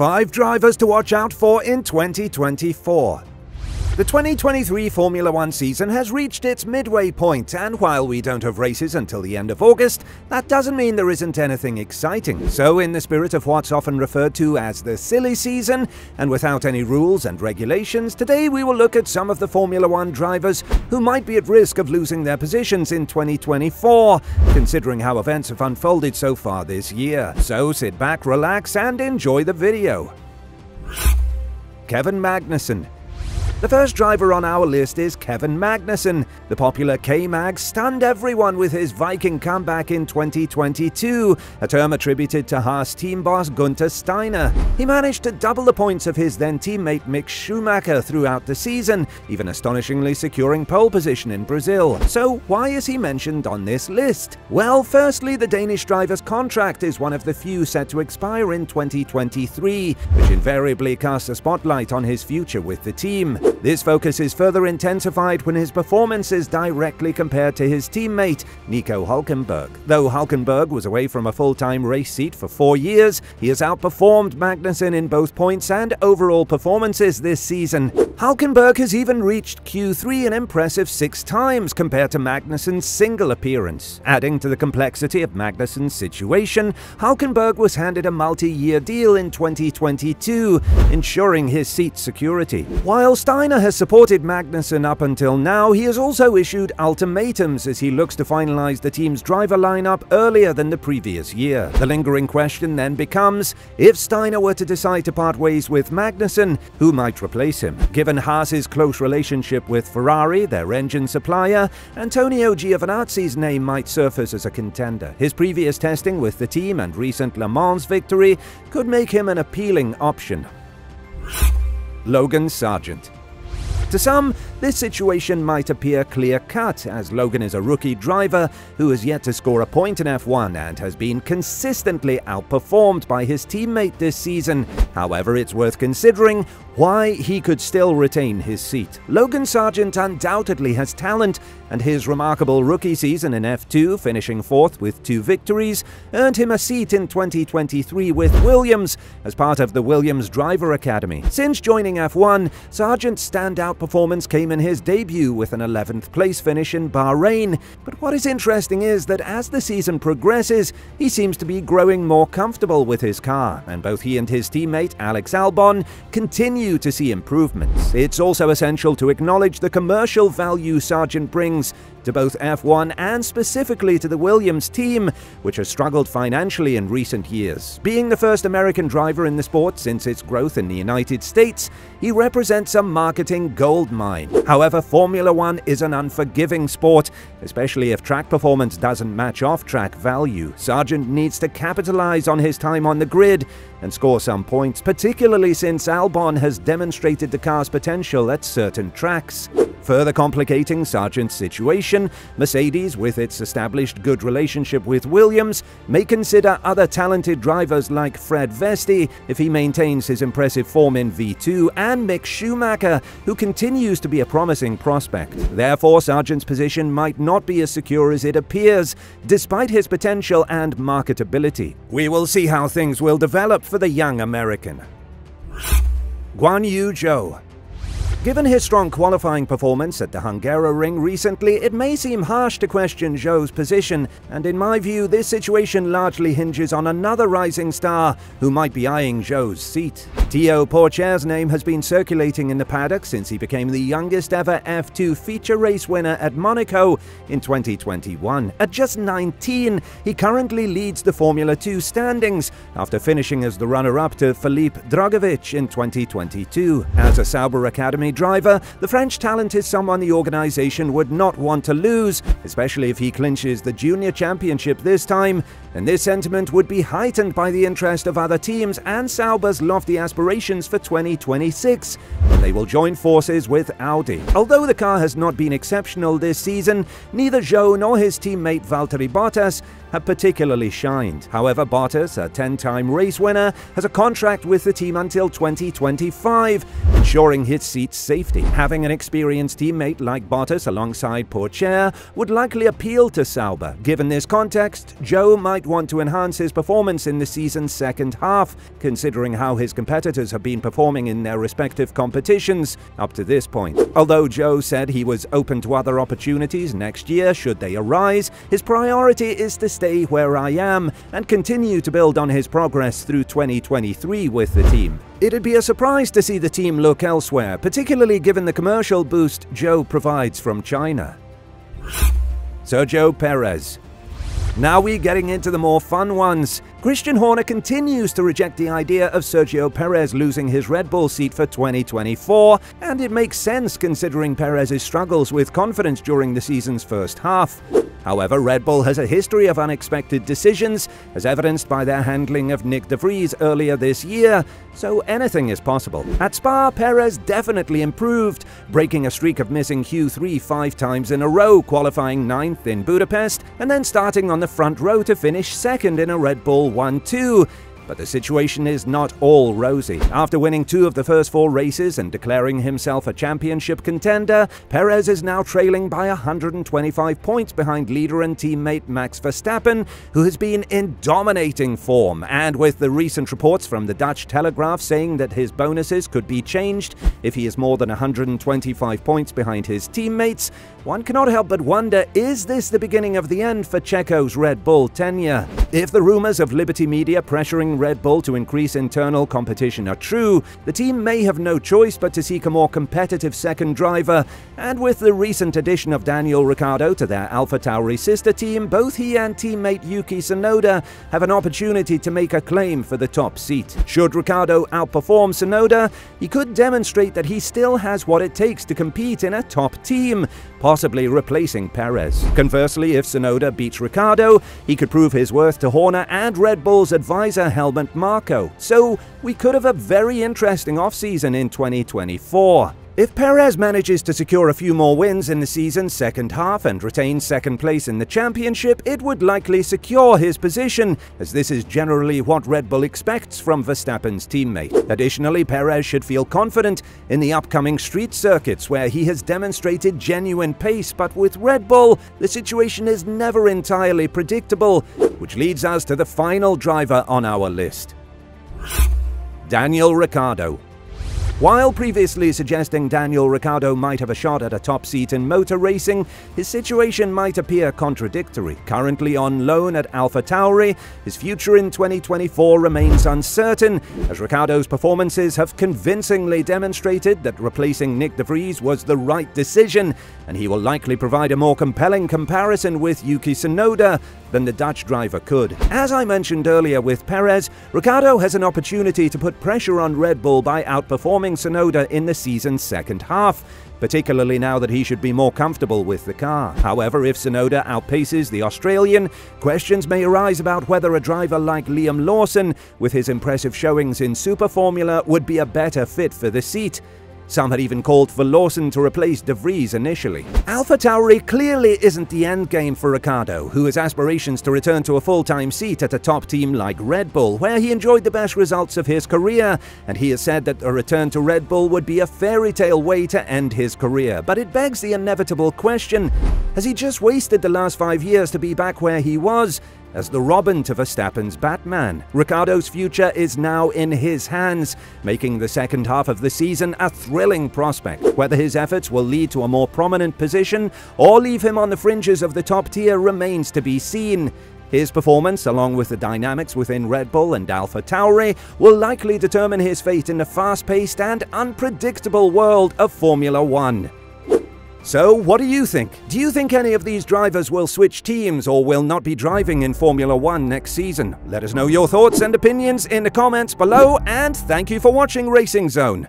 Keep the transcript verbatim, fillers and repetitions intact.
Five drivers to watch out for in twenty twenty-four. The twenty twenty-three Formula One season has reached its midway point, and while we don't have races until the end of August, that doesn't mean there isn't anything exciting. So in the spirit of what's often referred to as the silly season, and without any rules and regulations, today we will look at some of the Formula One drivers who might be at risk of losing their positions in twenty twenty-four, considering how events have unfolded so far this year. So sit back, relax, and enjoy the video. Kevin Magnussen. The first driver on our list is Kevin Magnussen. The popular K-Mag stunned everyone with his Viking comeback in twenty twenty-two, a term attributed to Haas team boss Gunter Steiner. He managed to double the points of his then-teammate Mick Schumacher throughout the season, even astonishingly securing pole position in Brazil. So why is he mentioned on this list? Well, firstly, the Danish driver's contract is one of the few set to expire in twenty twenty-three, which invariably casts a spotlight on his future with the team. This focus is further intensified when his performance is directly compared to his teammate, Nico Hülkenberg. Though Hülkenberg was away from a full-time race seat for four years, he has outperformed Magnussen in both points and overall performances this season. Hülkenberg has even reached Q three an impressive six times compared to Magnussen's single appearance. Adding to the complexity of Magnussen's situation, Hülkenberg was handed a multi-year deal in twenty twenty-two, ensuring his seat security. While Steiner has supported Magnussen up until now, he has also issued ultimatums as he looks to finalize the team's driver lineup earlier than the previous year. The lingering question then becomes, if Steiner were to decide to part ways with Magnussen, who might replace him? Given Haas's close relationship with Ferrari, their engine supplier, Antonio Giovinazzi's name might surface as a contender. His previous testing with the team and recent Le Mans victory could make him an appealing option. Logan Sargeant. To some, this situation might appear clear-cut, as Logan is a rookie driver who has yet to score a point in F one and has been consistently outperformed by his teammate this season. However, it's worth considering why he could still retain his seat. Logan Sargeant undoubtedly has talent, and his remarkable rookie season in F two, finishing fourth with two victories, earned him a seat in twenty twenty-three with Williams as part of the Williams Driver Academy. Since joining F one, Sargeant's standout performance came in his debut with an eleventh place finish in Bahrain, but what is interesting is that as the season progresses, he seems to be growing more comfortable with his car, and both he and his teammate Alex Albon continue to see improvements. It's also essential to acknowledge the commercial value Sargeant brings to both F one and specifically to the Williams team, which has struggled financially in recent years. Being the first American driver in the sport since its growth in the United States, he represents a marketing goldmine. However, Formula One is an unforgiving sport, especially if track performance doesn't match off-track value. Sargeant needs to capitalize on his time on the grid and score some points, particularly since Albon has demonstrated the car's potential at certain tracks. Further complicating Sargeant's situation, Mercedes, with its established good relationship with Williams, may consider other talented drivers like Fred Vesti if he maintains his impressive form in V two, and Mick Schumacher, who continues to be a promising prospect. Therefore, Sargeant's position might not be as secure as it appears, despite his potential and marketability. We will see how things will develop for the young American. Guan Yu Zhou. Given his strong qualifying performance at the Hungaroring recently, it may seem harsh to question Zhou's position, and in my view, this situation largely hinges on another rising star who might be eyeing Zhou's seat. Théo Pourchaire's name has been circulating in the paddock since he became the youngest ever F two feature race winner at Monaco in twenty twenty-one. At just nineteen, he currently leads the Formula two standings after finishing as the runner-up to Felipe Drugovich in twenty twenty-two. As a Sauber Academy driver, the French talent is someone the organization would not want to lose, especially if he clinches the junior championship this time, and this sentiment would be heightened by the interest of other teams and Sauber's lofty aspirations for twenty twenty-six, when they will join forces with Audi. Although the car has not been exceptional this season, neither Zhou nor his teammate Valtteri Bottas have particularly shined. However, Bottas, a ten-time race winner, has a contract with the team until twenty twenty-five, ensuring his seat safety. Having an experienced teammate like Bottas alongside Pourchaire would likely appeal to Sauber. Given this context, Zhou might want to enhance his performance in the season's second half, considering how his competitors have been performing in their respective competitions up to this point. Although Zhou said he was open to other opportunities next year should they arise, his priority is to stay where I am and continue to build on his progress through twenty twenty-three with the team. It'd be a surprise to see the team look elsewhere, particularly given the commercial boost Zhou provides from China. Sergio Perez. Now we're getting into the more fun ones. Christian Horner continues to reject the idea of Sergio Perez losing his Red Bull seat for twenty twenty-four, and it makes sense considering Perez's struggles with confidence during the season's first half. However, Red Bull has a history of unexpected decisions, as evidenced by their handling of Nick De Vries earlier this year, so anything is possible. At Spa, Perez definitely improved, breaking a streak of missing Q three five times in a row, qualifying ninth in Budapest, and then starting on the front row to finish second in a Red Bull one two. But the situation is not all rosy. After winning two of the first four races and declaring himself a championship contender, Perez is now trailing by one hundred twenty-five points behind leader and teammate Max Verstappen, who has been in dominating form. And with the recent reports from the Dutch Telegraph saying that his bonuses could be changed if he is more than one hundred twenty-five points behind his teammates, one cannot help but wonder, is this the beginning of the end for Checo's Red Bull tenure? If the rumors of Liberty Media pressuring Red Bull to increase internal competition are true, the team may have no choice but to seek a more competitive second driver, and with the recent addition of Daniel Ricciardo to their AlphaTauri sister team, both he and teammate Yuki Tsunoda have an opportunity to make a claim for the top seat. Should Ricciardo outperform Tsunoda, he could demonstrate that he still has what it takes to compete in a top team, possibly replacing Perez. Conversely, if Tsunoda beats Ricciardo, he could prove his worth to Horner and Red Bull's advisor Helmut Marko, so we could have a very interesting offseason in twenty twenty-four. If Perez manages to secure a few more wins in the season's second half and retain second place in the championship, it would likely secure his position, as this is generally what Red Bull expects from Verstappen's teammate. Additionally, Perez should feel confident in the upcoming street circuits, where he has demonstrated genuine pace, but with Red Bull, the situation is never entirely predictable, which leads us to the final driver on our list. Daniel Ricciardo. While previously suggesting Daniel Ricciardo might have a shot at a top seat in motor racing, his situation might appear contradictory. Currently on loan at AlphaTauri, his future in twenty twenty-four remains uncertain, as Ricciardo's performances have convincingly demonstrated that replacing Nick De Vries was the right decision, and he will likely provide a more compelling comparison with Yuki Tsunoda than the Dutch driver could. As I mentioned earlier with Perez, Ricciardo has an opportunity to put pressure on Red Bull by outperforming Tsunoda in the season's second half, particularly now that he should be more comfortable with the car. However, if Tsunoda outpaces the Australian, questions may arise about whether a driver like Liam Lawson, with his impressive showings in Super Formula, would be a better fit for the seat. Some had even called for Lawson to replace De Vries initially. AlphaTauri clearly isn't the end game for Ricciardo, who has aspirations to return to a full-time seat at a top team like Red Bull, where he enjoyed the best results of his career, and he has said that a return to Red Bull would be a fairy tale way to end his career. But it begs the inevitable question, has he just wasted the last five years to be back where he was, as the Robin to Verstappen's Batman? Ricciardo's future is now in his hands, making the second half of the season a thrilling prospect. Whether his efforts will lead to a more prominent position or leave him on the fringes of the top tier remains to be seen. His performance, along with the dynamics within Red Bull and AlphaTauri, will likely determine his fate in the fast-paced and unpredictable world of Formula One. So, what do you think? Do you think any of these drivers will switch teams or will not be driving in Formula One next season? Let us know your thoughts and opinions in the comments below, and thank you for watching Racing Zone.